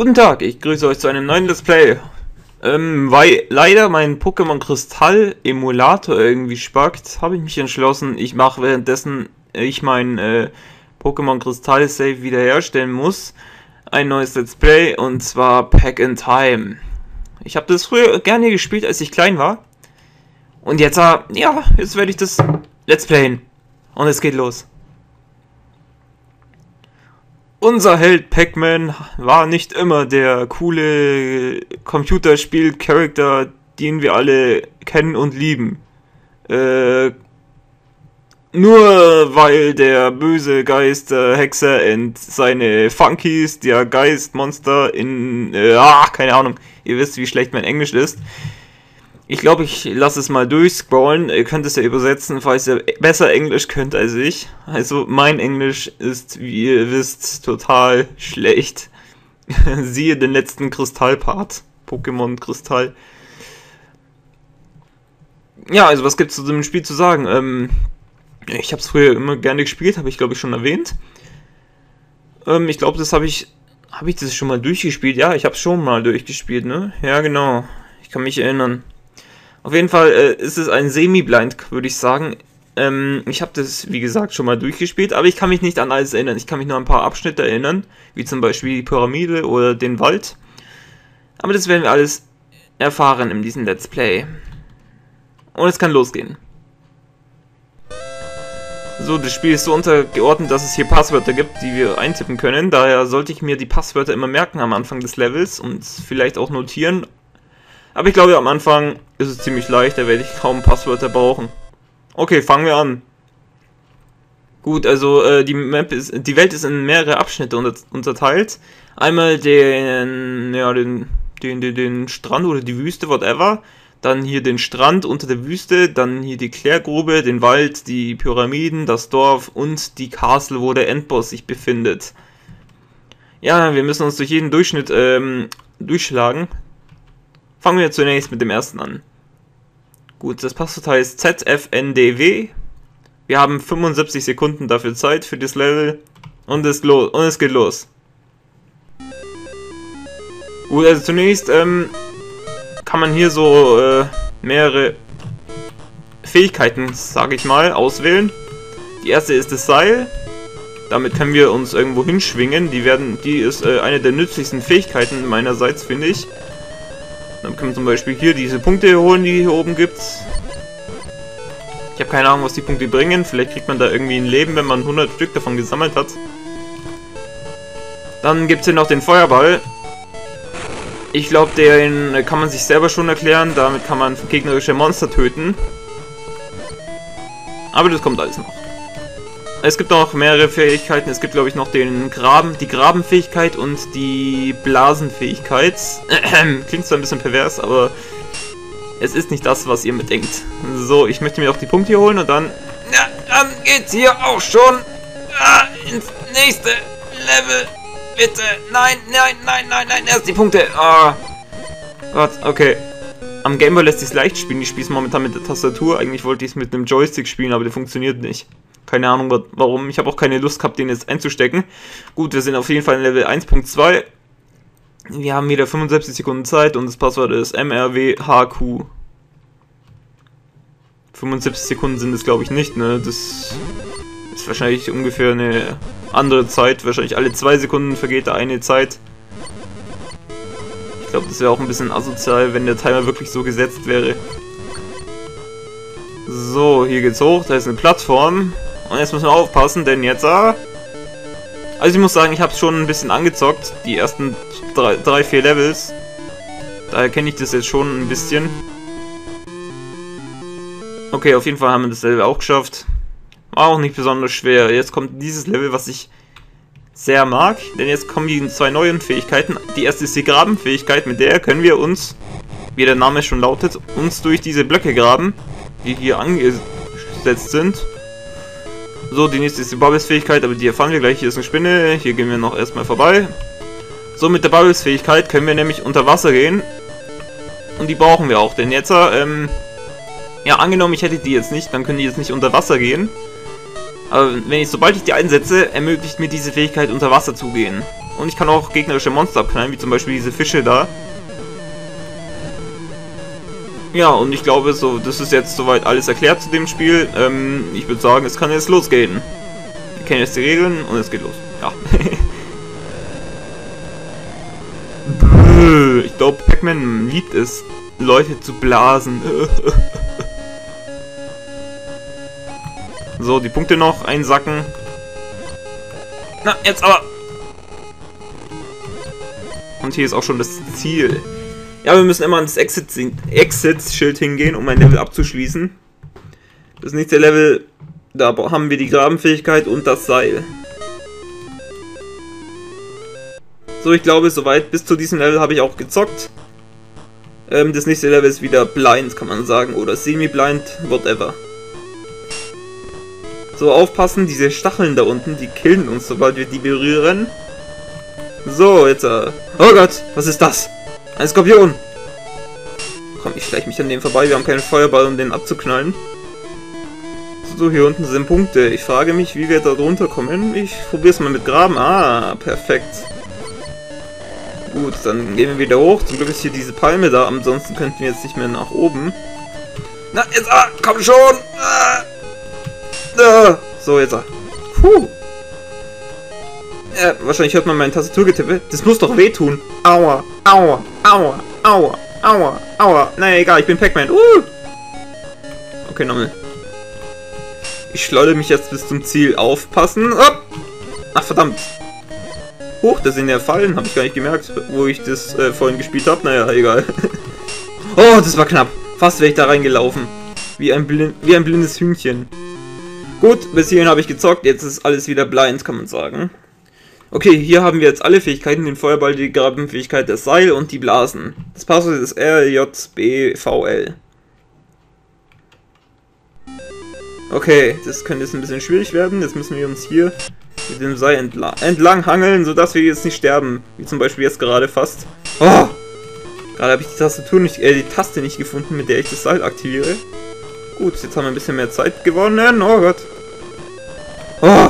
Guten Tag, ich grüße euch zu einem neuen Let's Play. Weil leider mein Pokémon Kristall Emulator irgendwie spackt, habe ich mich entschlossen, ich mache währenddessen ich mein Pokémon Kristall Save wiederherstellen muss, ein neues Let's Play, und zwar Pac in Time. Ich habe das früher gerne gespielt, als ich klein war. Und jetzt, ja, jetzt werde ich das Let's Playen. Und es geht los. Unser Held Pac-Man war nicht immer der coole Computerspiel-Charakter, den wir alle kennen und lieben. Nur weil der böse Geister-Hexer und seine Funkies, der Geistmonster in... keine Ahnung, ihr wisst, wie schlecht mein Englisch ist. Ich glaube, ich lasse es mal durchscrollen. Ihr könnt es ja übersetzen, falls ihr besser Englisch könnt als ich. Also mein Englisch ist, wie ihr wisst, total schlecht. Siehe den letzten Kristallpart. Pokémon Kristall. Ja, also was gibt's zu dem Spiel zu sagen? Ich habe es früher immer gerne gespielt, habe ich glaube ich schon erwähnt. Ich glaube, das habe ich das schon mal durchgespielt. Ja, ich habe es schon mal durchgespielt, ne? Ja, genau. Ich kann mich erinnern. Auf jeden Fall ist es ein Semi-Blind, würde ich sagen. Ich habe das, wie gesagt, schon mal durchgespielt, aber ich kann mich nicht an alles erinnern. Ich kann mich nur an ein paar Abschnitte erinnern, wie zum Beispiel die Pyramide oder den Wald. Aber das werden wir alles erfahren in diesem Let's Play. Und es kann losgehen. So, das Spiel ist so untergeordnet, dass es hier Passwörter gibt, die wir eintippen können. Daher sollte ich mir die Passwörter immer merken am Anfang des Levels und vielleicht auch notieren. Aber ich glaube, am Anfang ist es ziemlich leicht, da werde ich kaum Passwörter brauchen. Okay, fangen wir an. Gut, also die Welt ist in mehrere Abschnitte unterteilt. Einmal den Strand oder die Wüste, whatever. Dann hier den Strand unter der Wüste, dann hier die Klärgrube, den Wald, die Pyramiden, das Dorf und die Castle, wo der Endboss sich befindet. Ja, wir müssen uns durch jeden Durchschnitt durchschlagen. Fangen wir zunächst mit dem ersten an. Gut, das Passwort heißt ZFNDW. Wir haben 75 Sekunden dafür Zeit für das Level und es geht los. Gut, also zunächst kann man hier so mehrere Fähigkeiten, sage ich mal, auswählen. Die erste ist das Seil. Damit können wir uns irgendwo hinschwingen. Die ist eine der nützlichsten Fähigkeiten meinerseits, finde ich. Dann können wir zum Beispiel hier diese Punkte holen, die hier oben gibt. Ich habe keine Ahnung, was die Punkte bringen. Vielleicht kriegt man da irgendwie ein Leben, wenn man 100 Stück davon gesammelt hat. Dann gibt es hier noch den Feuerball. Ich glaube, den kann man sich selber schon erklären. Damit kann man gegnerische Monster töten. Aber das kommt alles noch. Es gibt auch mehrere Fähigkeiten. Es gibt, glaube ich, noch den Graben, die Grabenfähigkeit und die Blasenfähigkeit. Klingt zwar ein bisschen pervers, aber es ist nicht das, was ihr mir denkt. So, ich möchte mir auch die Punkte hier holen und dann... Ja, dann geht's hier auch schon ins nächste Level. Bitte. Nein. Erst die Punkte. Oh. Gott, okay. Am Gameboy lässt sich's leicht spielen. Ich spiele es momentan mit der Tastatur. Eigentlich wollte ich es mit einem Joystick spielen, aber der funktioniert nicht. Keine Ahnung warum, ich habe auch keine Lust gehabt, den jetzt einzustecken. Gut, wir sind auf jeden Fall in Level 1.2. Wir haben wieder 75 Sekunden Zeit und das Passwort ist MRWHQ. 75 Sekunden sind es, glaube ich, nicht, ne? Das ist wahrscheinlich ungefähr eine andere Zeit. Wahrscheinlich alle 2 Sekunden vergeht da eine Zeit. Ich glaube, das wäre auch ein bisschen asozial, wenn der Timer wirklich so gesetzt wäre. So, hier geht's hoch, da ist eine Plattform. Und jetzt müssen wir aufpassen, denn jetzt... Also ich muss sagen, ich habe es schon ein bisschen angezockt, die ersten 3, 4 Levels. Daher kenne ich das jetzt schon ein bisschen. Okay, auf jeden Fall haben wir das Level auch geschafft. War auch nicht besonders schwer. Jetzt kommt dieses Level, was ich sehr mag. Denn jetzt kommen die 2 neuen Fähigkeiten. Die erste ist die Grabenfähigkeit, mit der können wir uns, wie der Name schon lautet, uns durch diese Blöcke graben, die hier angesetzt sind. So, die nächste ist die Bubbles-Fähigkeit, aber die erfahren wir gleich. Hier ist eine Spinne, hier gehen wir noch erstmal vorbei. So, mit der Bubbles-Fähigkeit können wir nämlich unter Wasser gehen. Und die brauchen wir auch, denn jetzt, ja, angenommen, ich hätte die jetzt nicht, dann können die jetzt nicht unter Wasser gehen. Aber wenn ich, sobald ich die einsetze, ermöglicht mir diese Fähigkeit, unter Wasser zu gehen. Und ich kann auch gegnerische Monster abknallen, wie zum Beispiel diese Fische da. Ja, und ich glaube, so, das ist jetzt soweit alles erklärt zu dem Spiel. Ich würde sagen, es kann jetzt losgehen. Wir kennen jetzt die Regeln und es geht los. Ja. Ich glaube, Pac-Man liebt es, Leute zu blasen. So, die Punkte noch einsacken. Na, jetzt aber! Und hier ist auch schon das Ziel. Ja, wir müssen immer ans Exit-Schild hingehen, um ein Level abzuschließen. Das nächste Level, da haben wir die Grabenfähigkeit und das Seil. So, ich glaube, soweit bis zu diesem Level habe ich auch gezockt. Das nächste Level ist wieder blind, kann man sagen, oder semi-blind, whatever. So, aufpassen, diese Stacheln da unten, die killen uns, sobald wir die berühren. So, jetzt... oh Gott, was ist das? Ein Skorpion! Komm, ich schleiche mich an dem vorbei, wir haben keinen Feuerball, um den abzuknallen. So, hier unten sind Punkte. Ich frage mich, wie wir da runterkommen. Ich probiere es mal mit Graben. Ah, perfekt. Gut, dann gehen wir wieder hoch. Zum Glück ist hier diese Palme da, ansonsten könnten wir jetzt nicht mehr nach oben. Na, jetzt, komm schon! So, jetzt, Puh! Wahrscheinlich hört man meine Tastaturgetippe. Das muss doch wehtun. Aua, aua, aua, aua, aua, aua. Naja, egal, ich bin Pac-Man. Okay, nochmal. Ich schleudere mich jetzt bis zum Ziel. Aufpassen. Hopp. Ach, verdammt. Huch, das sind ja Fallen. Habe ich gar nicht gemerkt, wo ich das vorhin gespielt habe. Naja, egal. Oh, das war knapp. Fast wäre ich da reingelaufen. Wie ein blindes Hühnchen. Gut, bis hierhin habe ich gezockt. Jetzt ist alles wieder blind, kann man sagen. Okay, hier haben wir jetzt alle Fähigkeiten, den Feuerball, die Grabenfähigkeit, das Seil und die Blasen. Das Passwort ist RJBVL. Okay, das könnte jetzt ein bisschen schwierig werden. Jetzt müssen wir uns hier mit dem Seil entlang hangeln, sodass wir jetzt nicht sterben. Wie zum Beispiel jetzt gerade fast. Oh! Gerade habe ich die Taste nicht gefunden, mit der ich das Seil aktiviere. Gut, jetzt haben wir ein bisschen mehr Zeit gewonnen. Oh Gott. Oh!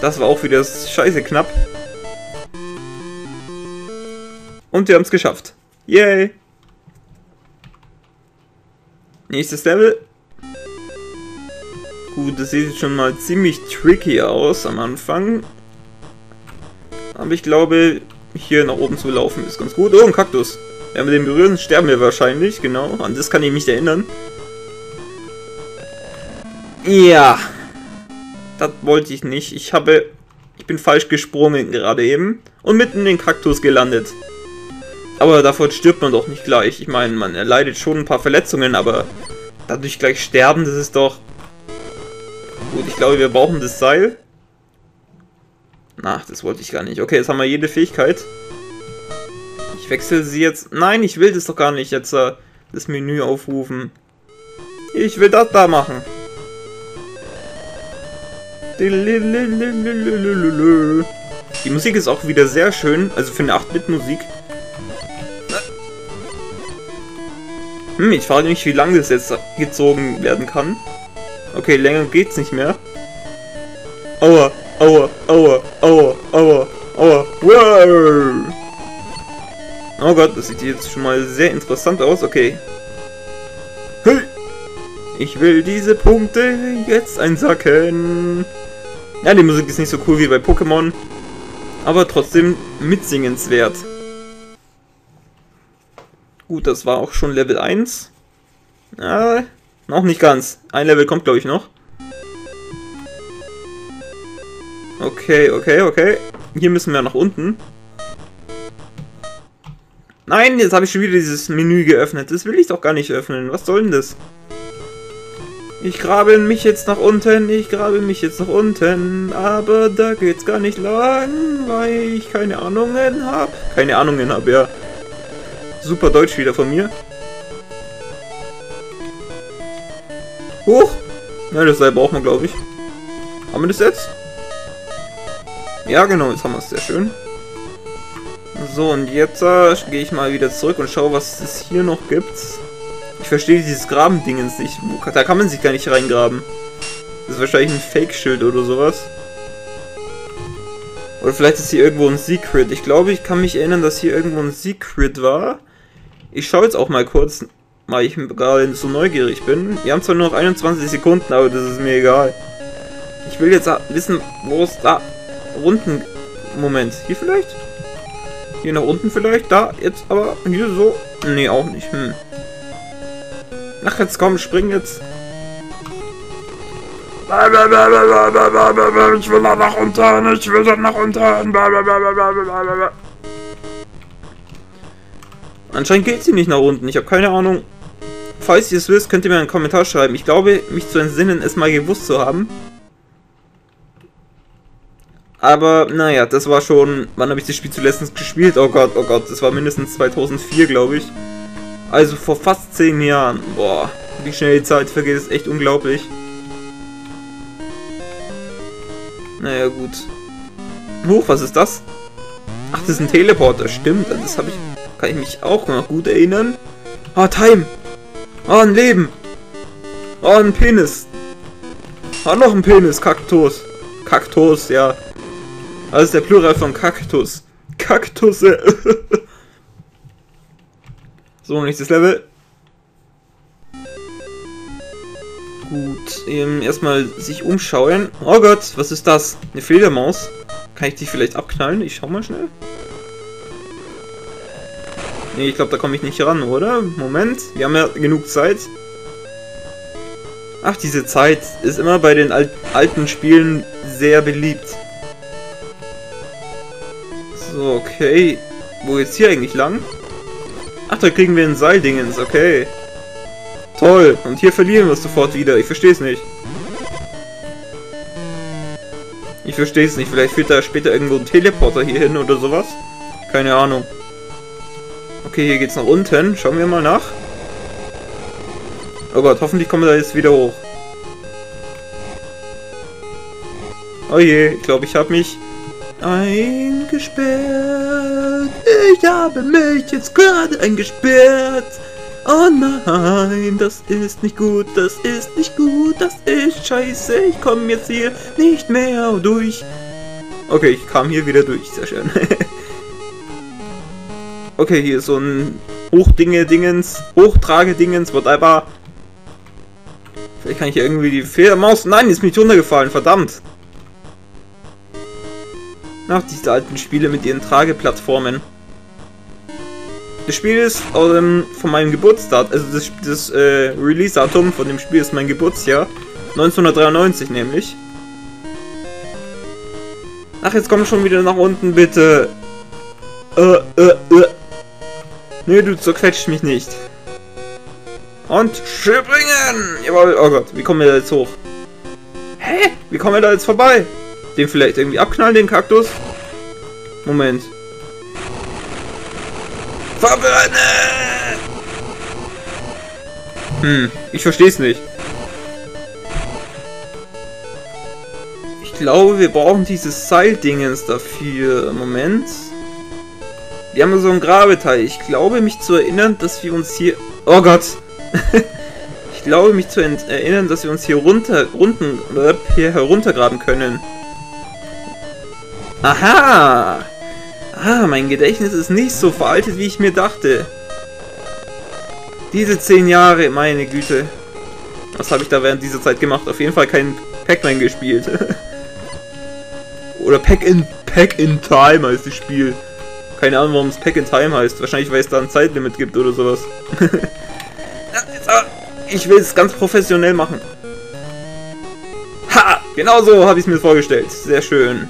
Das war auch wieder scheiße knapp. Und wir haben es geschafft. Yay! Nächstes Level. Gut, das sieht jetzt schon mal ziemlich tricky aus am Anfang. Aber ich glaube, hier nach oben zu laufen ist ganz gut. Oh, ein Kaktus. Wenn wir den berühren, sterben wir wahrscheinlich. Genau, an das kann ich mich nicht erinnern. Ja... Das wollte ich nicht. Ich bin falsch gesprungen gerade eben und mitten in den Kaktus gelandet. Aber davor stirbt man doch nicht gleich. Ich meine, man erleidet schon ein paar Verletzungen, aber dadurch gleich sterben, das ist doch... Gut, ich glaube, wir brauchen das Seil. Na, das wollte ich gar nicht. Okay, jetzt haben wir jede Fähigkeit. Ich wechsle sie jetzt... Nein, ich will das doch gar nicht. Jetzt das Menü aufrufen. Ich will das da machen. Die Musik ist auch wieder sehr schön, also für eine 8-Bit-Musik. Hm, ich frage mich, wie lange das jetzt gezogen werden kann. Okay, länger geht's nicht mehr. Aua, aua, aua, aua, aua, aua. Wow. Oh Gott, das sieht jetzt schon mal sehr interessant aus. Okay. Ich will diese Punkte jetzt einsacken. Ja, die Musik ist nicht so cool wie bei Pokémon, aber trotzdem mitsingenswert. Gut, das war auch schon Level 1. Ja, noch nicht ganz. Ein Level kommt, glaube ich, noch. Okay, okay, okay. Hier müssen wir nach unten. Nein, jetzt habe ich schon wieder dieses Menü geöffnet. Das will ich doch gar nicht öffnen. Was soll denn das? Ich grabe mich jetzt nach unten, ich grabe mich jetzt nach unten, aber da geht's gar nicht lang, weil ich keine Ahnungen habe. Keine Ahnungen habe, ja. Super Deutsch wieder von mir. Huch! Ja, das Seil braucht man, glaube ich. Haben wir das jetzt? Ja, genau, jetzt haben wir es. Sehr schön. So, und jetzt gehe ich mal wieder zurück und schaue, was es hier noch gibt. Ich verstehe dieses Grabendingens nicht. Da kann man sich gar nicht reingraben. Das ist wahrscheinlich ein Fake-Schild oder sowas. Oder vielleicht ist hier irgendwo ein Secret. Ich glaube, ich kann mich erinnern, dass hier irgendwo ein Secret war. Ich schaue jetzt auch mal kurz, weil ich gerade so neugierig bin. Wir haben zwar nur noch 21 Sekunden, aber das ist mir egal. Ich will jetzt wissen, wo es da unten... Moment, hier vielleicht? Hier nach unten vielleicht? Da, jetzt aber, hier so? Nee, auch nicht. Hm. Ach, jetzt komm, spring jetzt. Ich will da nach unten, ich will da nach unten. Anscheinend geht sie nicht nach unten, ich habe keine Ahnung. Falls ihr es wisst, könnt ihr mir einen Kommentar schreiben. Ich glaube, mich zu entsinnen, es mal gewusst zu haben. Aber, naja, das war schon... Wann habe ich das Spiel zuletzt gespielt? Oh Gott, das war mindestens 2004, glaube ich. Also vor fast 10 Jahren. Boah, wie schnell die Zeit vergeht, ist echt unglaublich. Naja, gut. Huch, was ist das? Ach, das ist ein Teleporter, stimmt. Das habe ich... Kann ich mich auch noch gut erinnern. Ah, Time! Ah, ein Leben! Ah, ein Penis! Ah, noch ein Penis, Kaktus! Kaktus, ja. Das ist der Plural von Kaktus. Kaktusse. So, nächstes Level. Gut, erstmal sich umschauen. Oh Gott, was ist das? Eine Fledermaus? Kann ich die vielleicht abknallen? Ich schau mal schnell. Nee, ich glaube, da komme ich nicht ran, oder? Moment, wir haben ja genug Zeit. Ach, diese Zeit ist immer bei den alten Spielen sehr beliebt. So, okay. Wo geht's hier eigentlich lang? Ach, da kriegen wir ein Seildingens, okay. Toll, und hier verlieren wir es sofort wieder. Ich verstehe es nicht. Ich verstehe es nicht. Vielleicht führt da später irgendwo ein Teleporter hier hin oder sowas. Keine Ahnung. Okay, hier geht's nach unten. Schauen wir mal nach. Oh Gott, hoffentlich kommen wir da jetzt wieder hoch. Oh je, ich glaube, ich habe mich eingesperrt. Ich habe mich jetzt gerade eingesperrt. Oh nein, das ist nicht gut, das ist nicht gut, das ist scheiße. Ich komme jetzt hier nicht mehr durch. Okay, ich kam hier wieder durch, sehr schön. Okay, hier ist so ein Hochdinge-Dingens, Hochtrage-Dingens, whatever. Vielleicht kann ich hier irgendwie die Fledermaus... Nein, ist mir nicht runtergefallen, verdammt. Ach, diese alten Spiele mit ihren Trageplattformen. Das Spiel ist von meinem Geburtstag, also das Release-Datum von dem Spiel ist mein Geburtsjahr. 1993 nämlich. Ach, jetzt komm schon wieder nach unten, bitte. Nee, du zerquetscht mich nicht. Und springen! Jawohl, oh Gott, wie kommen wir da jetzt hoch? Hä? Wie kommen wir da jetzt vorbei? Den vielleicht irgendwie abknallen, den Kaktus? Moment. Verbrennen! Hm, ich verstehe es nicht. Ich glaube, wir brauchen dieses Seildingens dafür. Moment. Wir haben so ein Grabeteil. Ich glaube, mich zu erinnern, dass wir uns hier... Oh Gott! Ich glaube, mich zu erinnern, dass wir uns hier heruntergraben können. Aha! Ah, mein Gedächtnis ist nicht so veraltet, wie ich mir dachte. Diese 10 Jahre, meine Güte. Was habe ich da während dieser Zeit gemacht? Auf jeden Fall kein Pac-Man gespielt. Oder Pac in Time heißt das Spiel. Keine Ahnung, warum es Pac in Time heißt. Wahrscheinlich, weil es da ein Zeitlimit gibt oder sowas. Ich will es ganz professionell machen. Ha! Genau so habe ich es mir vorgestellt. Sehr schön.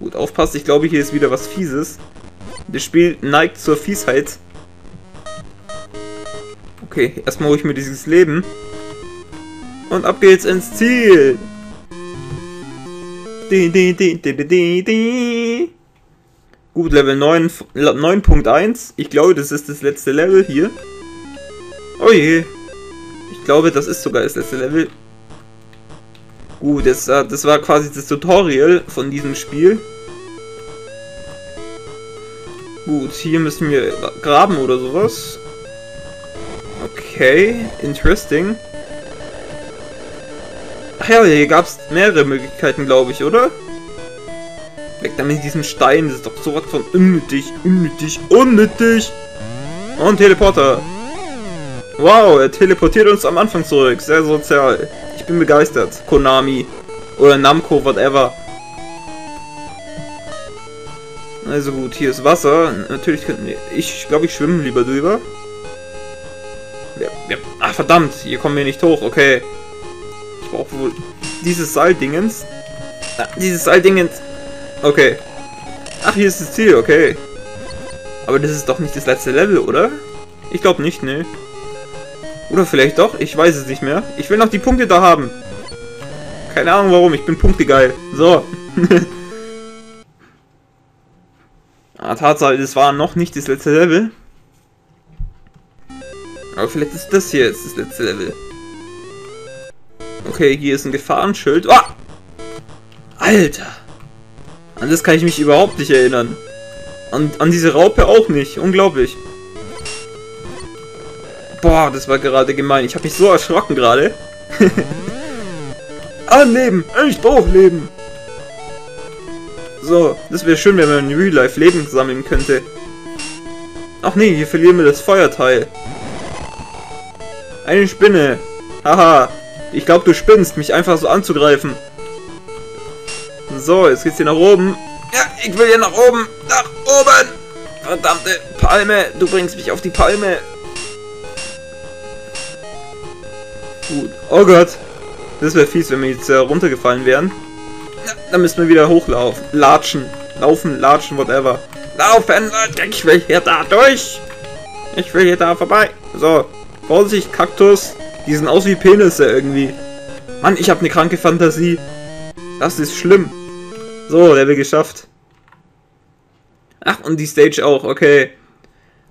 Gut, aufpasst. Ich glaube, hier ist wieder was Fieses. Das Spiel neigt zur Fiesheit. Okay, erstmal hole ich mir dieses Leben. Und ab geht's ins Ziel. Gut, Level 9, 9.1. Ich glaube, das ist das letzte Level hier. Oh je. Ich glaube, das ist sogar das letzte Level. Gut, das war quasi das Tutorial von diesem Spiel. Gut, hier müssen wir graben oder sowas. Okay, interesting. Ach ja, hier gab es mehrere Möglichkeiten, glaube ich, oder? Weg damit mit diesem Stein, das ist doch sowas von unnötig, unnötig, unnötig! Und Teleporter! Wow, er teleportiert uns am Anfang zurück, sehr sozial. Ich bin begeistert, Konami. Oder Namco, whatever. Also gut, hier ist Wasser. Natürlich könnten wir... Ich glaube, ich schwimme lieber drüber. Ja, ja. Ach, verdammt, hier kommen wir nicht hoch, okay. Ich brauche wohl dieses Seildingens. Ah, dieses Seildingens. Okay. Ach, hier ist das Ziel, okay. Aber das ist doch nicht das letzte Level, oder? Ich glaube nicht, ne. Oder vielleicht doch, ich weiß es nicht mehr. Ich will noch die Punkte da haben. Keine Ahnung warum, ich bin punktegeil. So. Ah, Tatsache, das war noch nicht das letzte Level. Aber vielleicht ist das hier jetzt das letzte Level. Okay, hier ist ein Gefahrenschild. Oh! Alter! An das kann ich mich überhaupt nicht erinnern. An diese Raupe auch nicht. Unglaublich. Boah, das war gerade gemein. Ich habe mich so erschrocken gerade. Anleben! Ich brauche Leben! So, das wäre schön, wenn man in Real Life Leben sammeln könnte. Ach nee, hier verlieren wir das Feuerteil. Eine Spinne. Haha. Ich glaube, du spinnst, mich einfach so anzugreifen. So, jetzt geht's hier nach oben. Ja, ich will hier nach oben. Nach oben! Verdammte Palme, du bringst mich auf die Palme. Gut. Oh Gott. Das wäre fies, wenn wir jetzt runtergefallen wären. Ja, dann müssen wir wieder hochlaufen. Latschen. Laufen, latschen, whatever. Laufen! Ich will hier da durch! Ich will hier da vorbei. So. Vorsicht, Kaktus. Die sind aus wie Penisse irgendwie. Mann, ich habe eine kranke Fantasie. Das ist schlimm. So, Level geschafft. Ach, und die Stage auch, okay.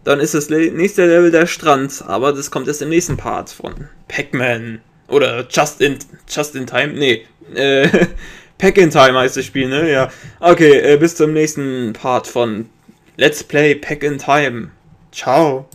Dann ist das nächste Level der Strand, aber das kommt erst im nächsten Part von Pac-Man. Oder Just in Time? Nee. Pac in Time heißt das Spiel, ne? Ja. Okay, bis zum nächsten Part von Let's Play Pac in Time. Ciao.